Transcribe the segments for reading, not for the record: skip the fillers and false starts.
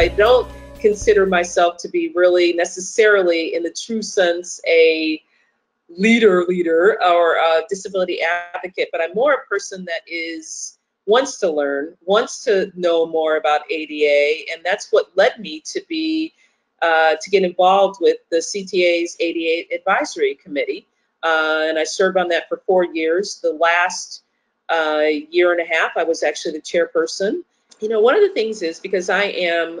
I don't consider myself to be really necessarily in the true sense a leader or a disability advocate, but I'm more a person that wants to learn, wants to know more about ADA, and that's what led me to be to get involved with the CTA's ADA Advisory Committee, and I served on that for 4 years. The last year and a half, I was actually the chairperson. You know, one of the things is because I am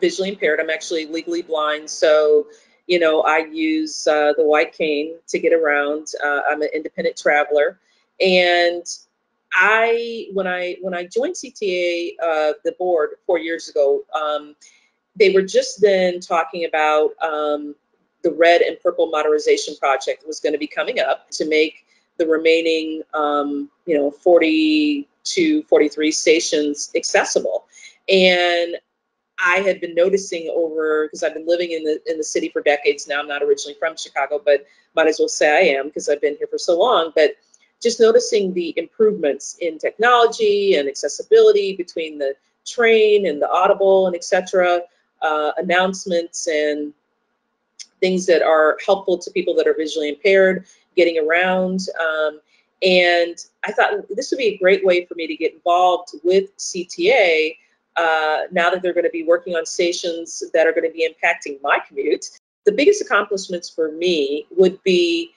visually impaired, I'm actually legally blind, so you know, I use the white cane to get around. I'm an independent traveler, and when I joined CTA, the board 4 years ago, they were just then talking about the Red and Purple Modernization Project was going to be coming up to make the remaining, 42, 43 stations accessible. And I had been noticing because I've been living in the city for decades now. I'm not originally from Chicago, but might as well say I am because I've been here for so long. But just noticing the improvements in technology and accessibility between the train and the audible and et cetera, announcements and things that are helpful to people that are visually impaired, getting around. And I thought this would be a great way for me to get involved with CTA now that they're going to be working on stations that are going to be impacting my commute. The biggest accomplishments for me would be,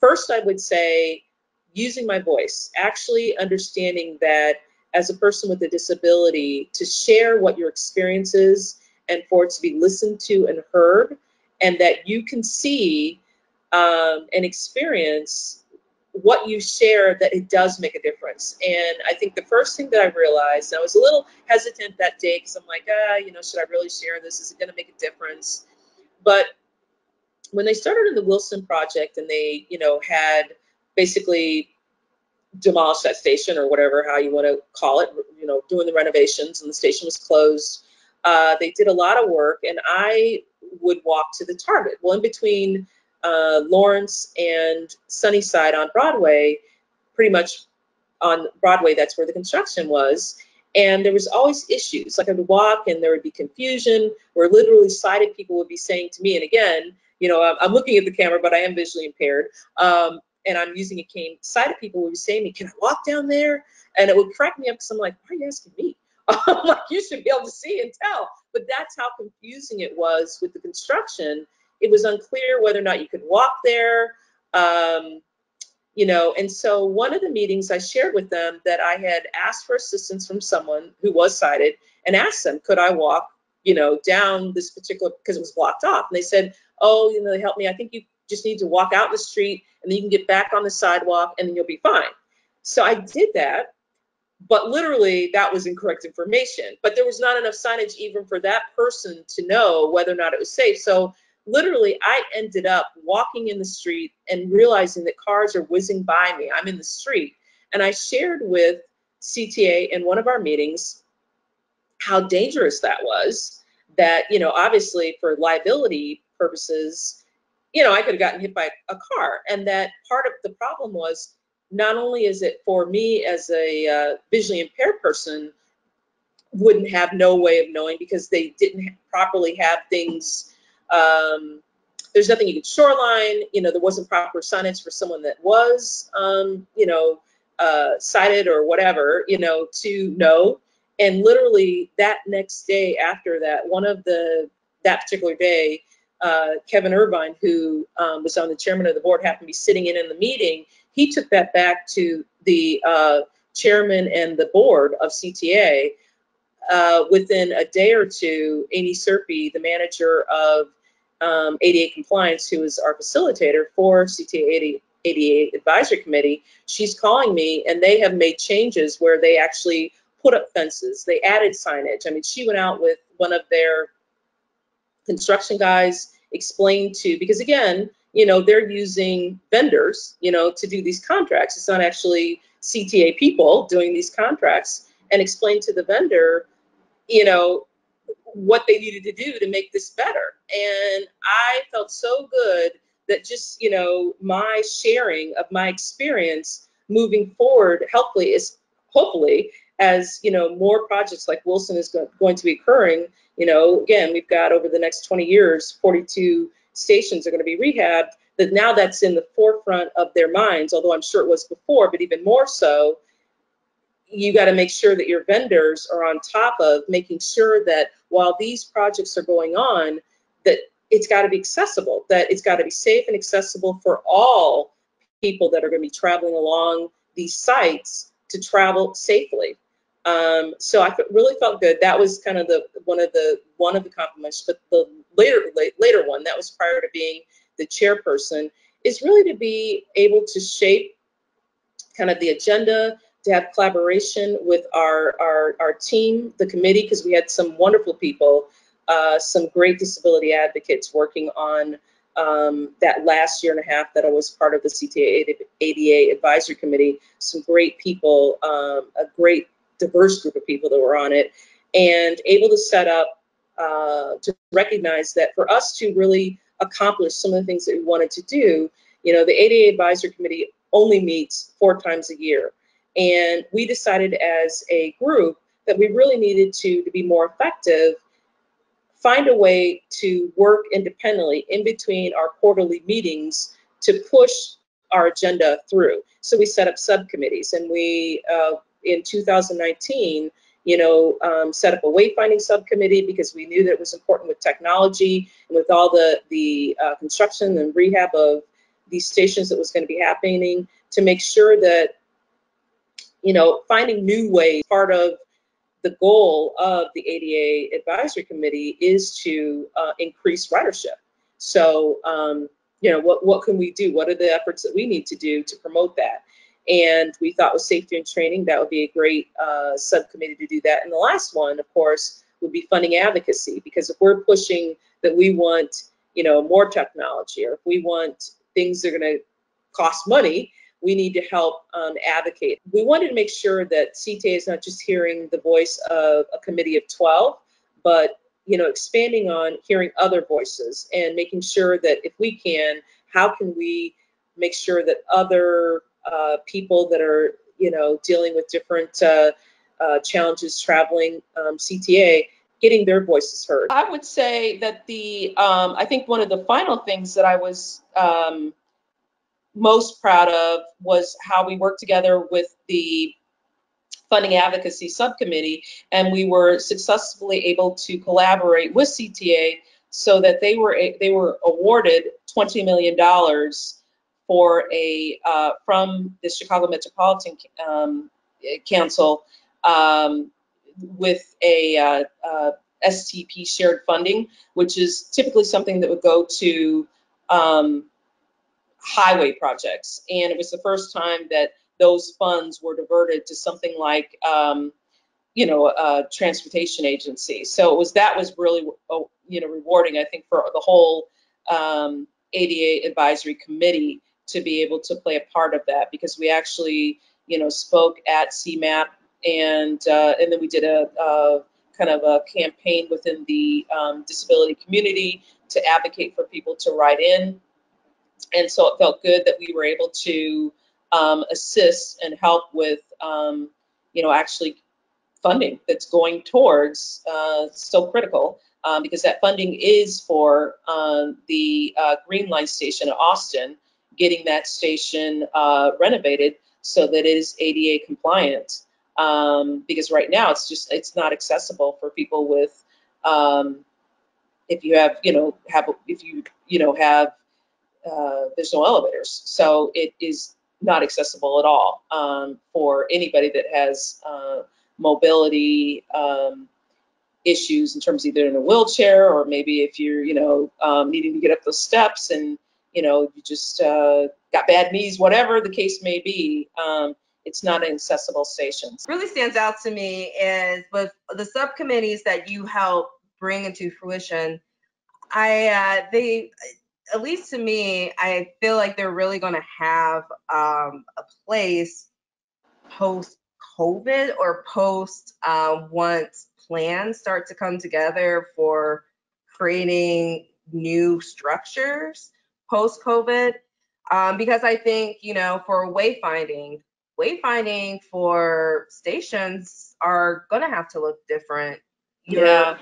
first, I would say, using my voice, actually understanding that as a person with a disability, to share what your experience is and for it to be listened to and heard, and that you can see and experience what you share, that it does make a difference. And I think the first thing that I realized, and I was a little hesitant that day because I'm like, should I really share this? Is it going to make a difference? But when they started in the Wilson Project and they, had basically demolished that station or whatever, how you want to call it, doing the renovations, and the station was closed. They did a lot of work, and I would walk to the Target. Well, in between Lawrence and Sunnyside on Broadway, pretty much on Broadway, that's where the construction was. And there was always issues. Like I would walk and there would be confusion, where literally sighted people would be saying to me, and again, I'm looking at the camera, but I am visually impaired. And I'm using a cane. Sighted people would be saying to me, can I walk down there? And it would crack me up because I'm like, why are you asking me? I'm like, you should be able to see and tell. But that's how confusing it was with the construction. It was unclear whether or not you could walk there. And so one of the meetings I shared with them that I had asked for assistance from someone who was sighted and asked them, could I walk, down this particular, because it was blocked off. And they said, oh, they helped me. I think you just need to walk out in the street and then you can get back on the sidewalk and then you'll be fine. So I did that. But literally, that was incorrect information. But there was not enough signage even for that person to know whether or not it was safe. So literally, I ended up walking in the street and realizing that cars are whizzing by me. I'm in the street. And I shared with CTA in one of our meetings how dangerous that was, that, obviously for liability purposes, I could have gotten hit by a car. And that part of the problem was, not only is it for me as a visually impaired person, wouldn't have no way of knowing because they didn't properly have things. There's nothing you could shoreline. There wasn't proper signage for someone that was, sighted or whatever, to know. And literally that next day after that, that particular day, Kevin Irvine, who was on the chairman of the board, happened to be sitting in the meeting. He took that back to the chairman and the board of CTA. Within a day or two, Amy Serpy, the manager of ADA Compliance, who is our facilitator for CTA ADA Advisory Committee, she's calling me, and they have made changes where they actually put up fences. They added signage. I mean, she went out with one of their construction guys, explained to, because again, they're using vendors, to do these contracts. It's not actually CTA people doing these contracts, and explain to the vendor, what they needed to do to make this better. And I felt so good that just, my sharing of my experience moving forward, hopefully as, you know, more projects like Wilson is going to be occurring, you know, again, we've got over the next 20 years, 42 stations are going to be rehabbed, that now that's in the forefront of their minds, although I'm sure it was before, but even more so, you got to make sure that your vendors are on top of making sure that while these projects are going on, that it's got to be accessible, that it's got to be safe and accessible for all people that are going to be traveling along these sites to travel safely. So I really felt good. That was kind of the one of the compliments. But the later one, that was prior to being the chairperson, is really to be able to shape kind of the agenda, to have collaboration with our team, the committee, because we had some wonderful people, some great disability advocates working on that last year and a half that I was part of the CTA ADA Advisory Committee, some great people, a great diverse group of people that were on it, and able to set up to recognize that for us to really accomplish some of the things that we wanted to do, you know, the ADA Advisory Committee only meets 4 times a year. And we decided as a group that we really needed to be more effective, find a way to work independently in between our quarterly meetings to push our agenda through. So we set up subcommittees, and we, in 2019, you know, set up a wayfinding subcommittee because we knew that it was important with technology and with all the construction and rehab of these stations that was going to be happening, to make sure that, you know, finding new ways. Part of the goal of the ADA Advisory Committee is to increase ridership. So, you know, what can we do? What are the efforts that we need to do to promote that? And we thought with safety and training, that would be a great subcommittee to do that. And the last one, of course, would be funding advocacy, because if we're pushing that we want, you know, more technology, or if we want things that are going to cost money, we need to help advocate. We wanted to make sure that CTA is not just hearing the voice of a committee of 12, but, you know, expanding on hearing other voices and making sure that if we can, how can we make sure that other people that are, you know, dealing with different challenges traveling CTA, getting their voices heard. I would say that the, I think one of the final things that I was most proud of was how we worked together with the funding advocacy subcommittee, and we were successfully able to collaborate with CTA so that they were awarded $20 million for a from the Chicago Metropolitan Council with a STP shared funding, which is typically something that would go to highway projects. And it was the first time that those funds were diverted to something like, you know, a transportation agency. So it was, that was really, you know, rewarding, I think, for the whole ADA Advisory Committee to be able to play a part of that, because we actually, you know, spoke at CMAP, and then we did a kind of a campaign within the disability community to advocate for people to ride in. And so it felt good that we were able to assist and help with, you know, actually funding that's going towards so critical, because that funding is for the Green Line station in Austin, getting that station renovated so that it is ADA compliant. Because right now it's just, it's not accessible for people with, if you have, you know, there's no elevators, so it is not accessible at all for anybody that has mobility issues, in terms of either in a wheelchair, or maybe if you're, you know, needing to get up those steps, and, you know, you just got bad knees, whatever the case may be. It's not an accessible station. What really stands out to me is with the subcommittees that you help bring into fruition, at least to me, I feel like they're really going to have a place post-COVID, or post once plans start to come together for creating new structures post-COVID. Because I think, you know, for wayfinding, wayfinding for stations are going to have to look different. You know,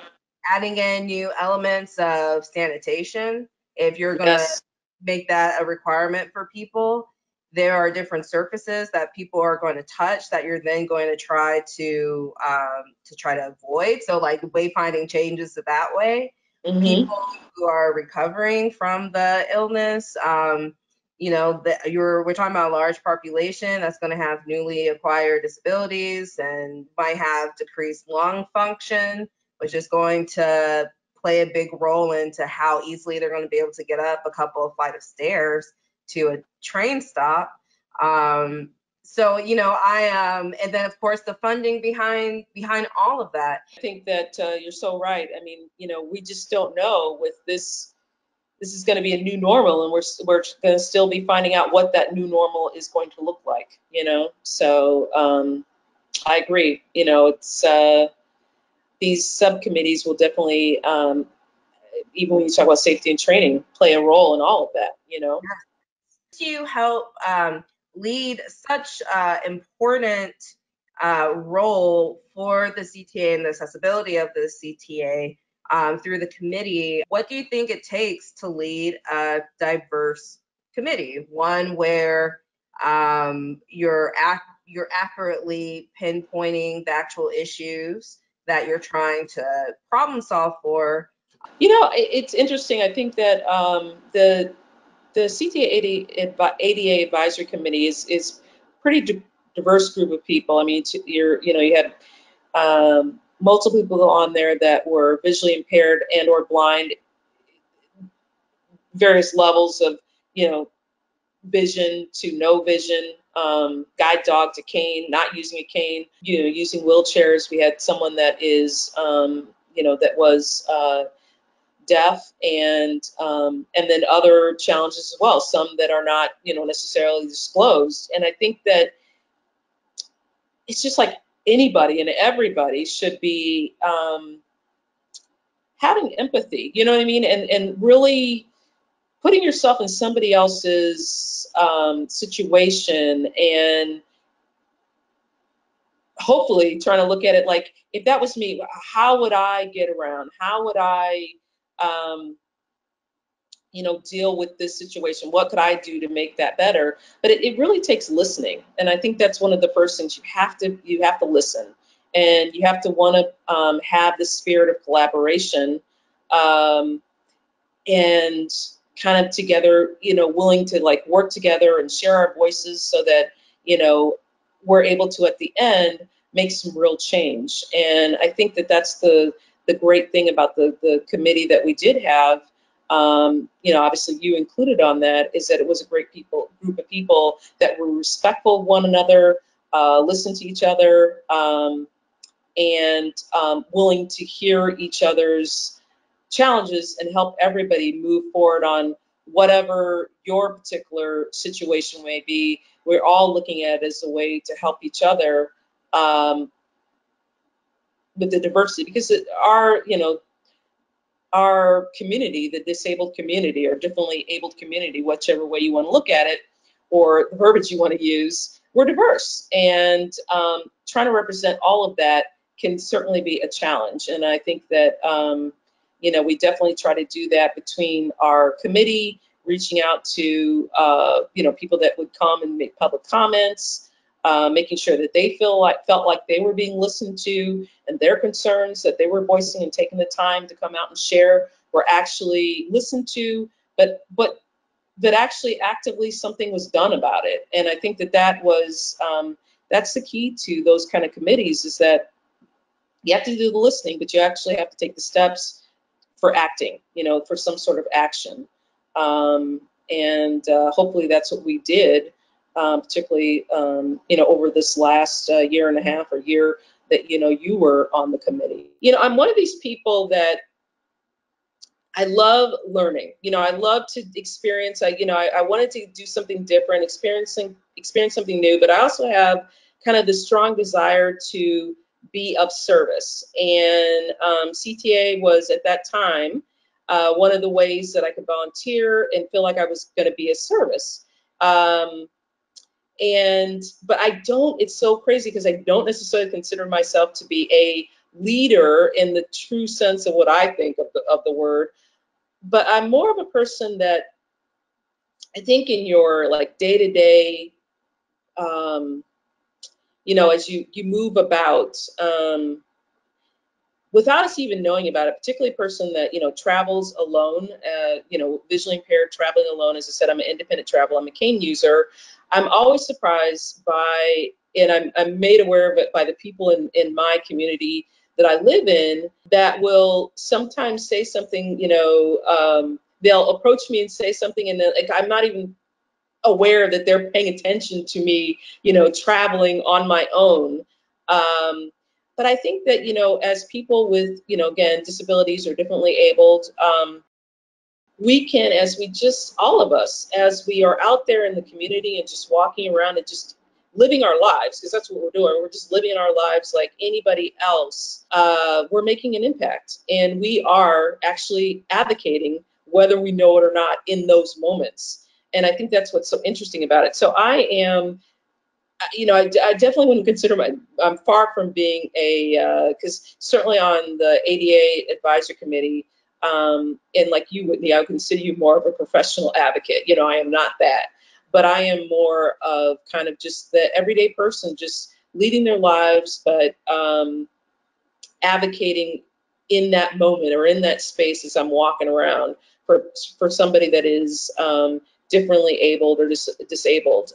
adding in new elements of sanitation, if you're going to make that a requirement for people, there are different surfaces that people are going to touch that you're then going to try to avoid. So like wayfinding changes that way. Mm-hmm. People who are recovering from the illness, you know, we're talking about a large population that's going to have newly acquired disabilities and might have decreased lung function, which is going to play a big role into how easily they're going to be able to get up a couple of flights of stairs to a train stop. So, you know, and then of course the funding behind all of that. I think that you're so right. I mean, you know, we just don't know with this. This is going to be a new normal, and we're going to still be finding out what that new normal is going to look like. You know, so I agree. You know, it's these subcommittees will definitely, even when you talk about safety and training, play a role in all of that. You know, to help lead such important role for the CTA and the accessibility of the CTA. Through the committee, what do you think it takes to lead a diverse committee? One where you're accurately pinpointing the actual issues that you're trying to problem solve for. You know, it's interesting. I think that the CTA ADA Advisory Committee is pretty diverse group of people. I mean, you had multiple people on there that were visually impaired and or blind, various levels of, you know, vision to no vision, guide dog to cane, not using a cane, you know, using wheelchairs. We had someone that is, you know, that was deaf and then other challenges as well, some that are not, you know, necessarily disclosed. And I think that it's just like, anybody and everybody should be having empathy, you know what I mean? And really putting yourself in somebody else's situation and hopefully trying to look at it like, if that was me, how would I get around? How would I, you know, deal with this situation? What could I do to make that better? But it really takes listening. And I think that's one of the first things. You have to listen, and you have to want to have the spirit of collaboration and kind of together, you know, willing to like work together and share our voices so that, you know, we're able to at the end make some real change. And I think that that's the great thing about the committee that we did have. You know, obviously you included on that, is that it was a great group of people that were respectful of one another, listened to each other, and willing to hear each other's challenges and help everybody move forward on whatever your particular situation may be. We're all looking at it as a way to help each other with the diversity, because our community, the disabled community or differently abled community, whichever way you want to look at it or the verbiage you want to use, we're diverse. And trying to represent all of that can certainly be a challenge. And I think that, you know, we definitely try to do that between our committee, reaching out to, you know, people that would come and make public comments, making sure that they felt like they were being listened to and their concerns that they were voicing and taking the time to come out and share were actually listened to, but that actually actively something was done about it. And I think that that was, that's the key to those kind of committees, is that you have to do the listening, but you actually have to take the steps for acting, you know, for some sort of action. And hopefully that's what we did. Particularly, you know, over this last year and a half or year that, you know, you were on the committee. You know, I'm one of these people that I love learning. You know, I love to experience. I wanted to do something different, experience something new. But I also have kind of this strong desire to be of service. And CTA was at that time one of the ways that I could volunteer and feel like I was going to be of service. But I don't, it's so crazy because I don't necessarily consider myself to be a leader in the true sense of what I think of the word, but I'm more of a person that I think in your like day-to-day, you know, as you move about, without us even knowing about it, particularly a person that, you know, travels alone, you know, visually impaired, traveling alone. As I said, I'm an independent traveler, I'm a cane user. I'm always surprised by, and I'm made aware of it by the people in my community that I live in that will sometimes say something, you know, they'll approach me and say something and then like, I'm not even aware that they're paying attention to me, you know, traveling on my own. But I think that, you know, as people with, you know, again, disabilities or differently abled, we can, as we just, all of us, as we are out there in the community and just walking around and just living our lives, because that's what we're doing, we're just living our lives like anybody else, we're making an impact. And we are actually advocating, whether we know it or not, in those moments. And I think that's what's so interesting about it. So I am, you know, I definitely wouldn't consider my, I'm far from being a, because certainly on the ADA Advisory Committee, and like you, Whitney, I would consider you more of a professional advocate. You know, I am not that, but I am more of kind of just the everyday person just leading their lives, but advocating in that moment or in that space as I'm walking around for somebody that is differently abled or disabled.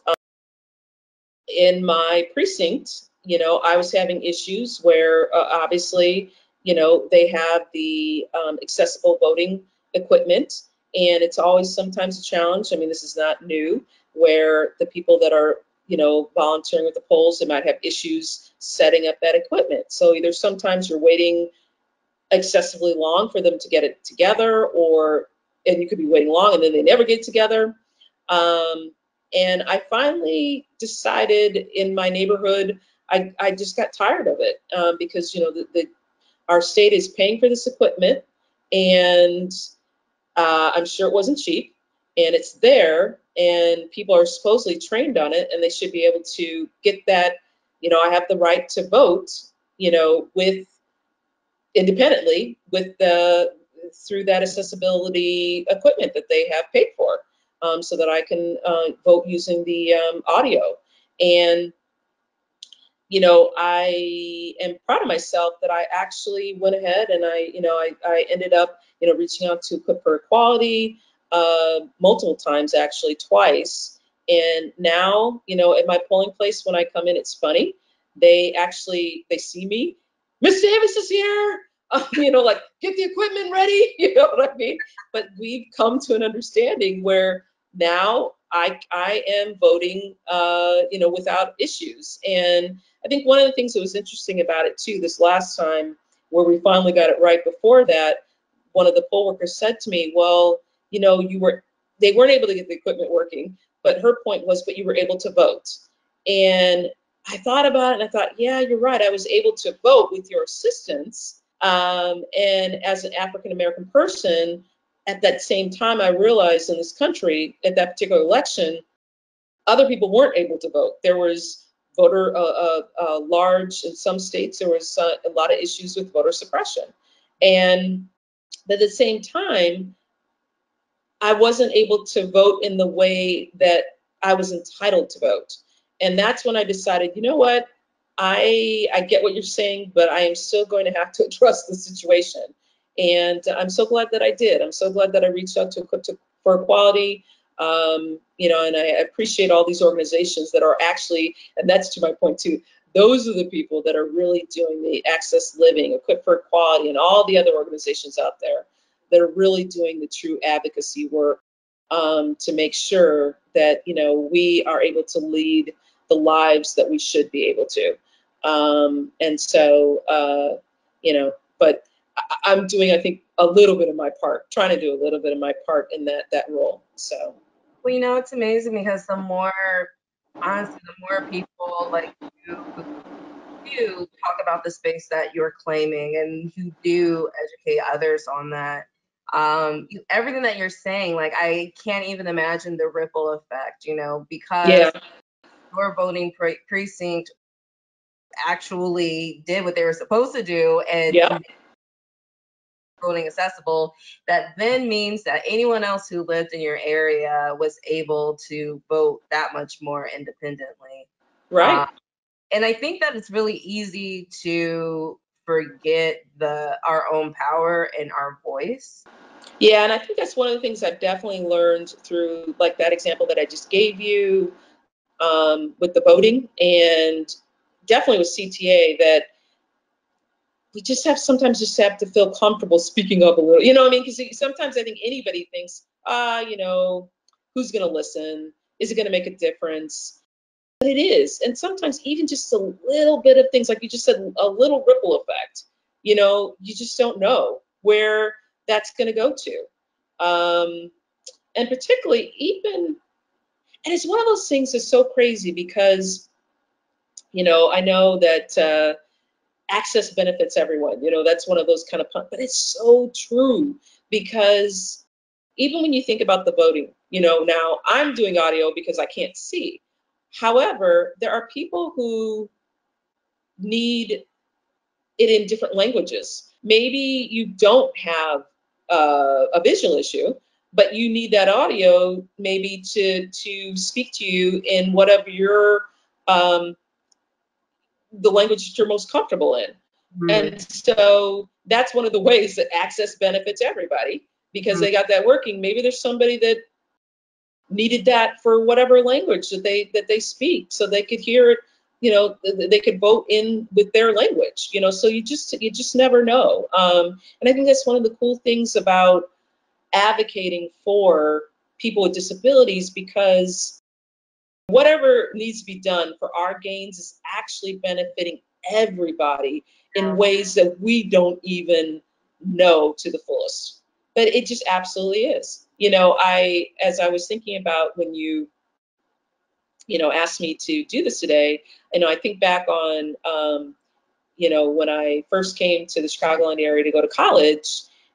In my precinct, you know, I was having issues where obviously, you know, they have the accessible voting equipment, and it's always sometimes a challenge. I mean, this is not new, where the people that are, you know, volunteering with the polls, they might have issues setting up that equipment. So either sometimes you're waiting excessively long for them to get it together, or, and you could be waiting long and then they never get together. And I finally decided in my neighborhood, I just got tired of it because, you know, our state is paying for this equipment, and I'm sure it wasn't cheap, and it's there, and people are supposedly trained on it, and they should be able to get that, you know, I have the right to vote, you know, with independently with the, through that accessibility equipment that they have paid for, so that I can vote using the audio. And you know, I am proud of myself that I actually went ahead and I ended up, you know, reaching out to Equip for Equality multiple times, actually twice. And now, you know, at my polling place, when I come in, it's funny. They see me, Ms. Davis is here, you know, like, get the equipment ready, you know what I mean? But we've come to an understanding where now I am voting, you know, without issues. And I think one of the things that was interesting about it too, this last time where we finally got it right, before that, one of the poll workers said to me, well, you know, they weren't able to get the equipment working, but her point was, but you were able to vote. And I thought about it and I thought, yeah, you're right. I was able to vote with your assistance. And as an African-American person, at that same time, I realized in this country, at that particular election, other people weren't able to vote. There was voter large, in some states, there was a lot of issues with voter suppression. And but at the same time, I wasn't able to vote in the way that I was entitled to vote. And that's when I decided, you know what, I get what you're saying, but I am still going to have to address the situation. And I'm so glad that I did. I'm so glad that I reached out to Equip for Equality, you know, and I appreciate all these organizations that are actually, and that's to my point too, those are the people that are really doing the Access Living, Equip for Equality, and all the other organizations out there that are really doing the true advocacy work to make sure that, you know, we are able to lead the lives that we should be able to. And so, you know, but I'm doing, I think, a little bit of my part, trying to do a little bit of my part in that role. So, well, you know, it's amazing because the more, honestly, the more people like you talk about the space that you're claiming and you do educate others on that, everything that you're saying, like, I can't even imagine the ripple effect, you know, because yeah. your voting precinct actually did what they were supposed to do and voting accessible, that then means that anyone else who lived in your area was able to vote that much more independently. Right. And I think that it's really easy to forget our own power and our voice. Yeah, and I think that's one of the things I've definitely learned through, like, that example that I just gave you with the voting, and definitely with CTA, that we just have sometimes just have to feel comfortable speaking up a little, you know what I mean? Because sometimes I think anybody thinks, you know, who's going to listen? Is it going to make a difference? But it is. And sometimes even just a little bit of things, like you just said, a little ripple effect, you know, you just don't know where that's going to go to. And particularly even, and it's one of those things that's so crazy because, you know, I know that, access benefits everyone, you know, that's one of those kind of, but it's so true because even when you think about the voting, you know, now I'm doing audio because I can't see. However, there are people who need it in different languages. Maybe you don't have a visual issue, but you need that audio maybe to speak to you in whatever your, the language that you're most comfortable in. Mm-hmm. And so that's one of the ways that access benefits everybody because mm-hmm. they got that working. Maybe there's somebody that needed that for whatever language that they speak so they could hear it, you know, they could vote in with their language, you know, so you just never know. And I think that's one of the cool things about advocating for people with disabilities because whatever needs to be done for our gains is actually benefiting everybody in ways that we don't even know to the fullest. But it just absolutely is. You know, as I was thinking about when you know, asked me to do this today, you know, I think back on, you know, when I first came to the Chicagoland area to go to college,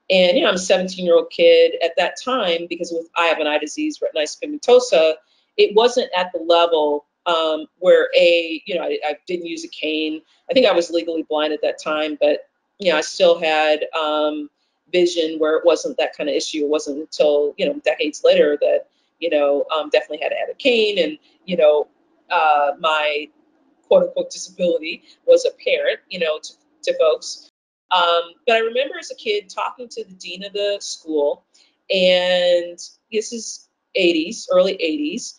and, you know, I'm a 17-year-old kid at that time because I have an eye disease, retinitis pigmentosa. It wasn't at the level where you know, I didn't use a cane. I think I was legally blind at that time, but you know, I still had vision where it wasn't that kind of issue. It wasn't until, you know, decades later that, you know, definitely had to have a cane and, you know, my quote unquote disability was apparent, you know, to folks. But I remember as a kid talking to the dean of the school, and this is 80s, early 80s.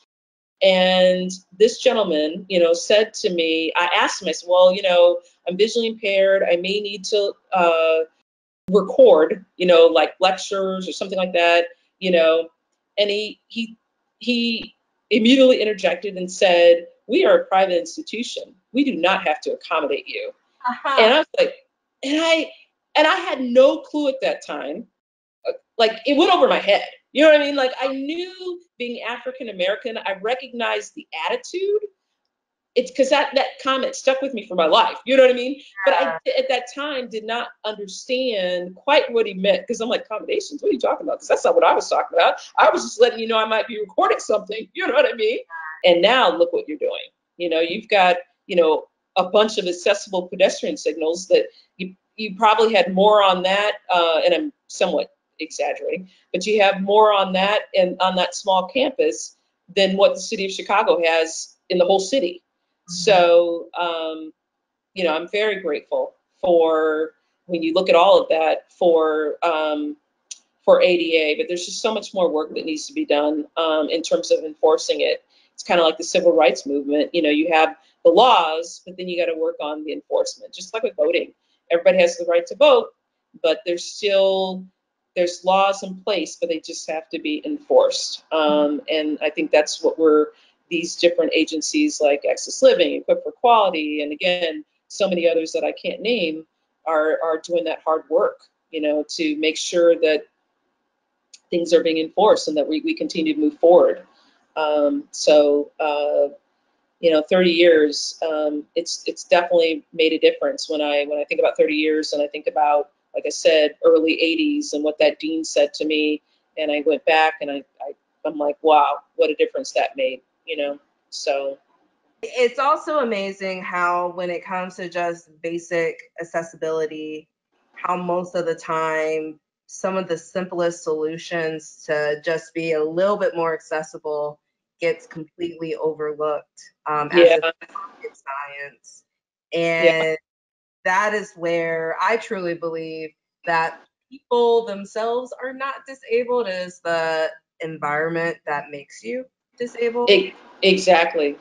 And this gentleman, you know, said to me, I asked him, I said, well, you know, I'm visually impaired. I may need to record, you know, like lectures or something like that, you know. And he immediately interjected and said, we are a private institution. We do not have to accommodate you. Uh-huh. And I was like, and I had no clue at that time. Like, it went over my head. You know what I mean? Like, I knew, being African American, I recognized the attitude. It's because that comment stuck with me for my life. You know what I mean? But I, at that time, did not understand quite what he meant, because I'm like, accommodations, what are you talking about? Because that's not what I was talking about. I was just letting you know I might be recording something. You know what I mean? And now look what you're doing. You know, you've got, you know, a bunch of accessible pedestrian signals that you probably had more on that, and I'm somewhat exaggerating, but you have more on that and on that small campus than what the city of Chicago has in the whole city. So, you know, I'm very grateful for, when you look at all of that, for ADA, but there's just so much more work that needs to be done in terms of enforcing it. It's kind of like the civil rights movement. You know, you have the laws, but then you got to work on the enforcement, just like with voting. Everybody has the right to vote, but there's laws in place, but they just have to be enforced. And I think that's what these different agencies like Access Living, Equip for Equality, and again, so many others that I can't name are doing that hard work, you know, to make sure that things are being enforced and that we continue to move forward. You know, 30 years, it's definitely made a difference. When I think about 30 years and I think about, like I said, early 80s and what that dean said to me, and I went back and I'm like, wow, what a difference that made, you know? So it's also amazing how when it comes to just basic accessibility, how most of the time some of the simplest solutions to just be a little bit more accessible gets completely overlooked as a science. And that is where I truly believe that people themselves are not disabled, is the environment that makes you disabled. Exactly.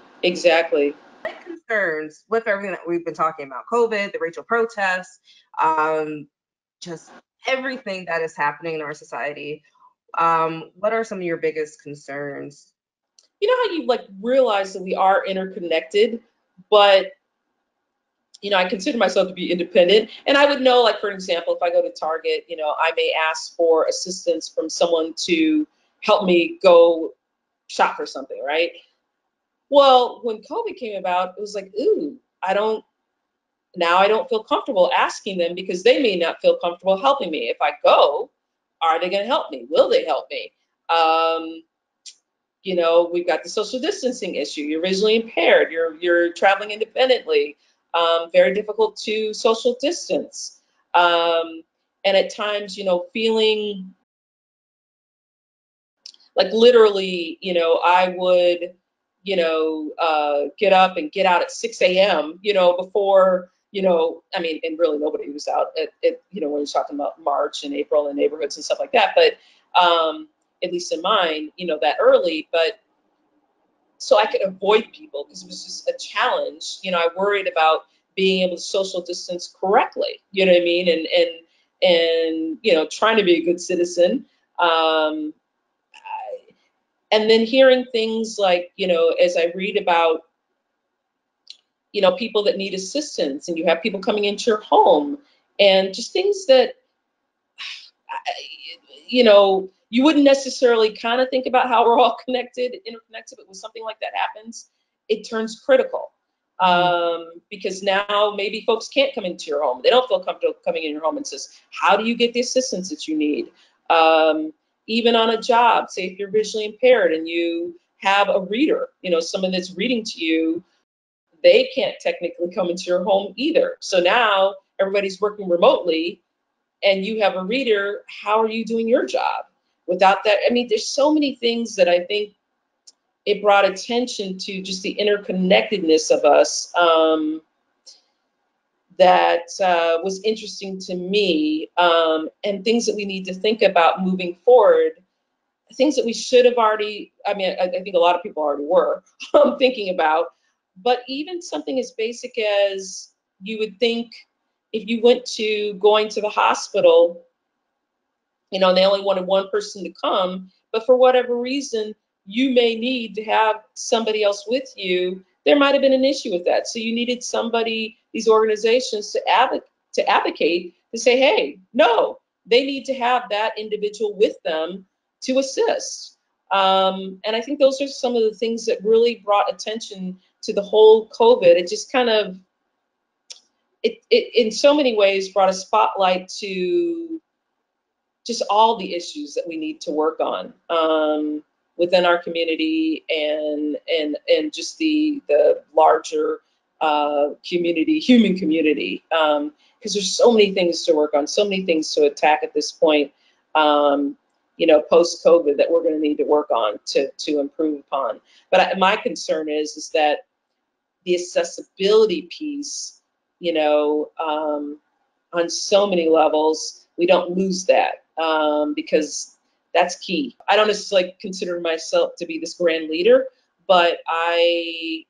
Concerns with everything that we've been talking about, COVID, the racial protests, just everything that is happening in our society. What are some of your biggest concerns? You know how you like realize that we are interconnected, but you know, I consider myself to be independent, and I would know, like, for example, if I go to Target, you know, I may ask for assistance from someone to help me go shop for something, right? Well, when COVID came about, it was like, ooh, I don't feel comfortable asking them because they may not feel comfortable helping me. If I go, are they going to help me? Will they help me? You know, we've got the social distancing issue. You're visually impaired. You're traveling independently. Very difficult to social distance. And at times, you know, feeling like literally, you know, I would, you know, get up and get out at 6 a.m., you know, before, you know, I mean, and really nobody was out at you know, when you're talking about March and April and neighborhoods and stuff like that. But at least in mine, you know, that early, but so I could avoid people because it was just a challenge. You know, I worried about being able to social distance correctly, you know what I mean? And you know, trying to be a good citizen. And then hearing things like, you know, as I read about, you know, people that need assistance, and you have people coming into your home, and just things that, you know, you wouldn't necessarily kind of think about how we're all connected, interconnected, but when something like that happens, it turns critical. Because now maybe folks can't come into your home. They don't feel comfortable coming in your home, and says, how do you get the assistance that you need? Even on a job, say if you're visually impaired and you have a reader, you know, someone that's reading to you, they can't technically come into your home either. So now everybody's working remotely and you have a reader. How are you doing your job without that? I mean, there's so many things that I think it brought attention to, just the interconnectedness of us, that was interesting to me, and things that we need to think about moving forward, things that we should have already, I mean, I think a lot of people already were thinking about, but even something as basic as, you would think if you went to going to the hospital, you know, and they only wanted one person to come, but for whatever reason, you may need to have somebody else with you. There might have been an issue with that. So you needed somebody, these organizations, to advocate, to say, hey, no, they need to have that individual with them to assist. And I think those are some of the things that really brought attention to the whole COVID. It just kind of, it in so many ways brought a spotlight to just all the issues that we need to work on. Within our community and just the larger community, human community, because there's so many things to work on, so many things to attack at this point, you know, post-COVID, that we're going to need to work on to improve upon. But my concern is that the accessibility piece, you know, on so many levels, we don't lose that, because that's key. I don't necessarily consider myself to be this grand leader, but I,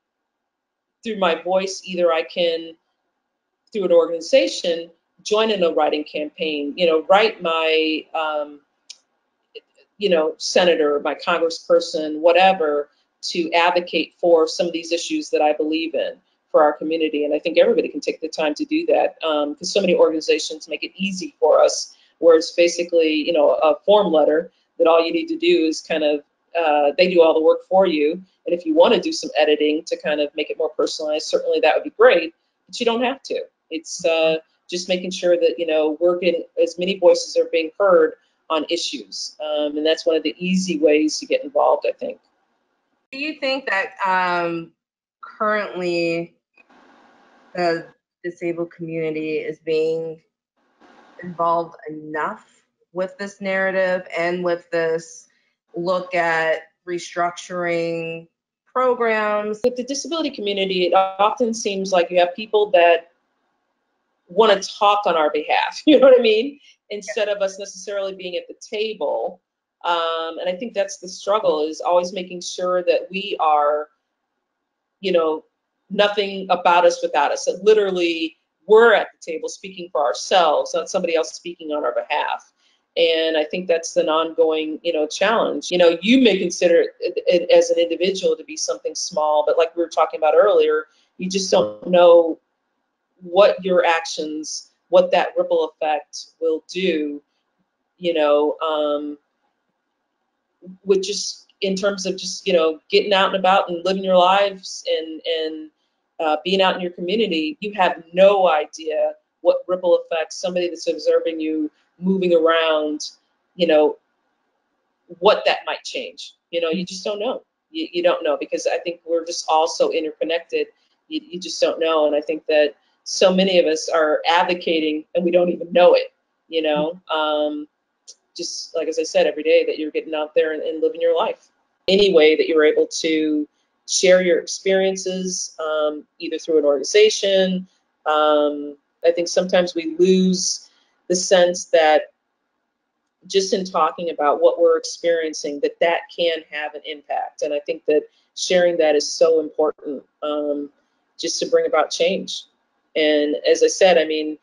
through my voice, either I can, through an organization, join in a writing campaign, you know, write my, you know, senator, my congressperson, whatever, to advocate for some of these issues that I believe in for our community. And I think everybody can take the time to do that, because so many organizations make it easy for us, where it's basically, you know, a form letter that all you need to do is kind of, they do all the work for you. And if you want to do some editing to kind of make it more personalized, certainly that would be great, but you don't have to. It's just making sure that, you know, we're getting, as many voices are being heard on issues. And that's one of the easy ways to get involved, I think. Do you think that currently the disabled community is being involved enough with this narrative and with this look at restructuring programs. With the disability community, it often seems like you have people that want to talk on our behalf, you know what I mean? Instead of us necessarily being at the table. And I think that's the struggle, is always making sure that we are, you know, nothing about us without us. That literally we're at the table speaking for ourselves, not somebody else speaking on our behalf. And I think that's an ongoing, you know, challenge. You know, you may consider it as an individual to be something small, but like we were talking about earlier, you just don't know what your actions, what that ripple effect will do, you know, with just in terms of just, you know, getting out and about and living your lives and being out in your community. You have no idea what ripple effects somebody that's observing you moving around, you know, what that might change. You know, you just don't know. You don't know, because I think we're just all so interconnected. You just don't know. And I think that so many of us are advocating and we don't even know it, you know. Just like, as I said, every day that you're getting out there and living your life. Any way that you're able to share your experiences, either through an organization. I think sometimes we lose the sense that just in talking about what we're experiencing, that that can have an impact. And I think that sharing that is so important, just to bring about change. And as I said, I mean,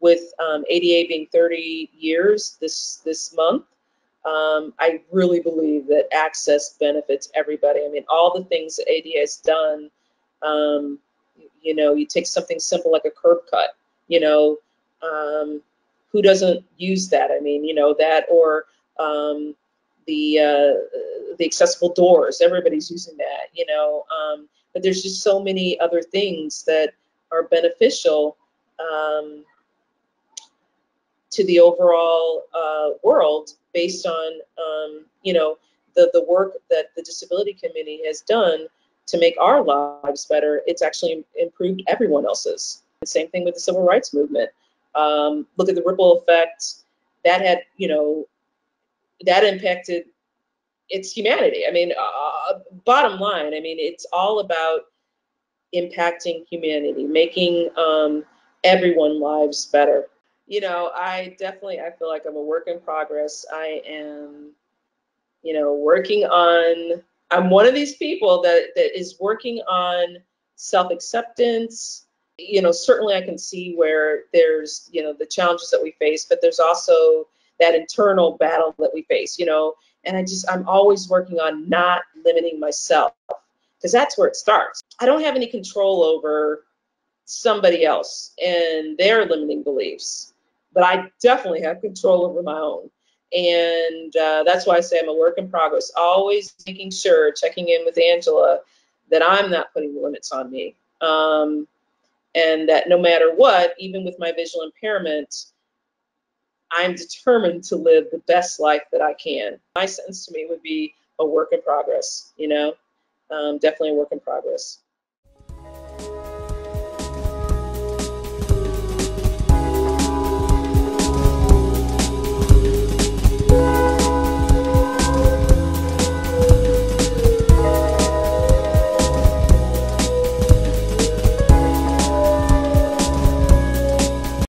with ADA being 30 years this month, I really believe that access benefits everybody. I mean, all the things that ADA has done, you know, you take something simple like a curb cut, you know, who doesn't use that? I mean, you know, that or the accessible doors, everybody's using that, you know, but there's just so many other things that are beneficial to the overall world based on, you know, the work that the disability community has done to make our lives better. It's actually improved everyone else's. The same thing with the civil rights movement. Look at the ripple effect that had, you know, that impacted its humanity. I mean, bottom line, I mean, it's all about impacting humanity, making everyone's lives better. You know, I feel like I'm a work in progress. I am, you know, I'm one of these people that is working on self-acceptance. You know, certainly I can see where there's, you know, the challenges that we face, but there's also that internal battle that we face, you know, and I'm always working on not limiting myself, because that's where it starts. I don't have any control over somebody else and their limiting beliefs, but I definitely have control over my own. And that's why I say I'm a work in progress, always making sure, checking in with Angela, that I'm not putting the limits on me. And that no matter what, even with my visual impairment, I'm determined to live the best life that I can. My sentence to me would be a work in progress, you know, definitely a work in progress.